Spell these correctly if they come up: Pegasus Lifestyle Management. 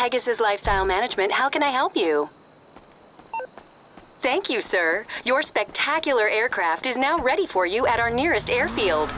Pegasus Lifestyle Management. How can I help you? Thank you, sir. Your spectacular aircraft is now ready for you at our nearest airfield.